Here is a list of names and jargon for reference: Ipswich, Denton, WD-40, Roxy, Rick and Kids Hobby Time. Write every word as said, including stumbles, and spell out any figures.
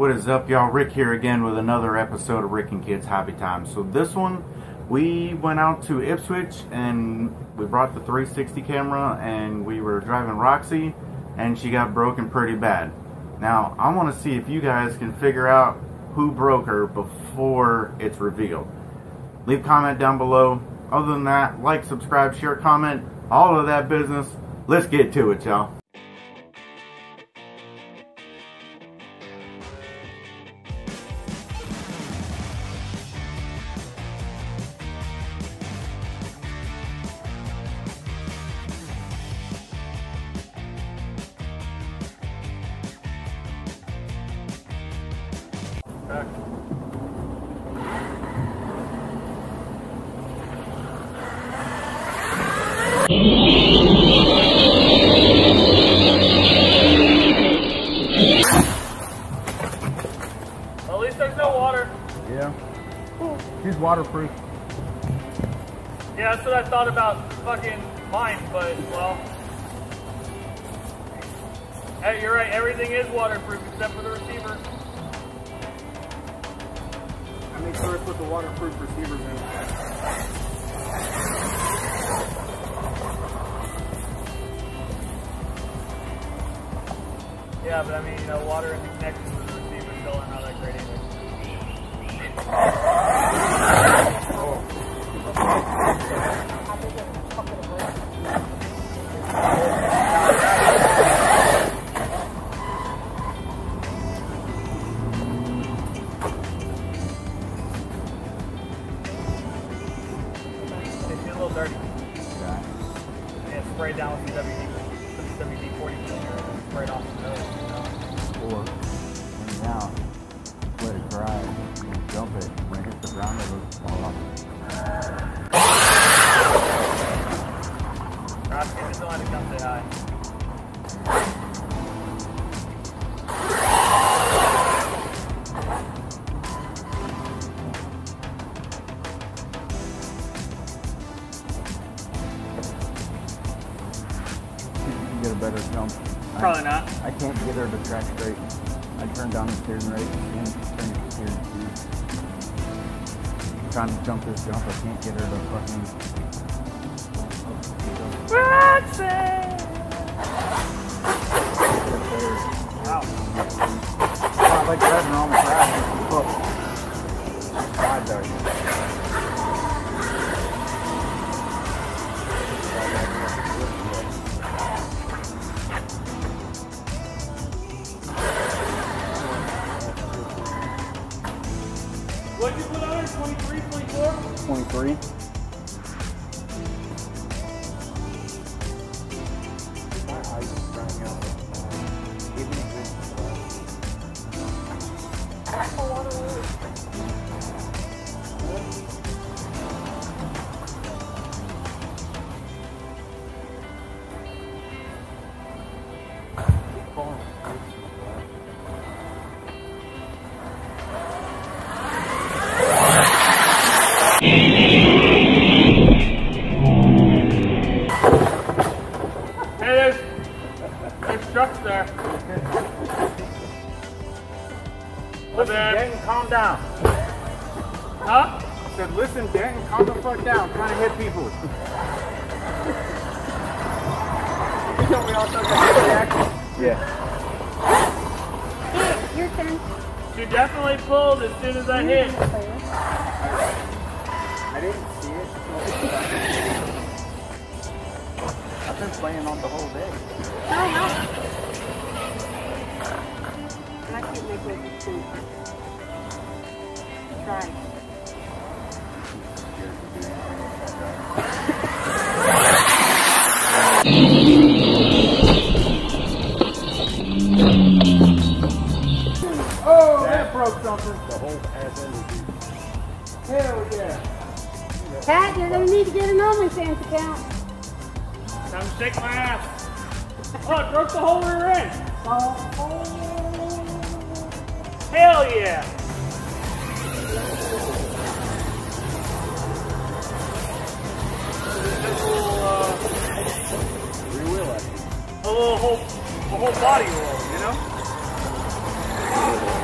What is up, y'all? Rick here again with another episode of Rick and Kids Hobby Time. So this one, we went out to Ipswich and we brought the three sixty camera and we were driving Roxy and she got broken pretty bad. Now, I want to see if you guys can figure out who broke her before it's revealed. Leave a comment down below. Other than that, like, subscribe, share, comment, all of that business. Let's get to it, y'all. Back. Well, at least there's no water. Yeah. She's waterproof. Yeah, that's what I thought about fucking mine, but, well. Hey, you're right, everything is waterproof except for the receiver. Make sure to put the waterproof receivers in. Yeah, but I mean, you know, water in the connection with the receiver still aren't all that great either. Sprayed down with the W D forty cleaner and sprayed off the nose. Or, and now, let it dry and dump it. When it hits the ground, it'll fall off. Roxy, I just wanted to come say hi. Get a better film. Probably I, not. I can't get her to track straight. I turned down the steering rate and turned the steering too. I'm trying to jump this jump. I can't get her to fucking. Roxy! Wow. Wow, I like driving around the track. Look. There. What did you put on her? twenty-three, twenty-four? twenty-three. My eyes are running out. Give me a good glass. Keep falling. There. Listen, Denton, calm down. Huh? I said, listen, Denton, calm the fuck down. I'm trying to hit people. You know we all took a hit reaction. Yeah. Your turn. She definitely pulled as soon as I hit. I didn't see it. I've been playing on the whole day. I know. I can't make it with food. Try. Oh, that broke something. The whole ass end of you. Hell yeah. Pat, you're going to need to get an OnlyFans account. Time to shake my ass. Oh, it broke the whole rear end. Oh, oh. Hell yeah! That's a little, uh, rear wheel action. A little whole, a whole body roll, you know?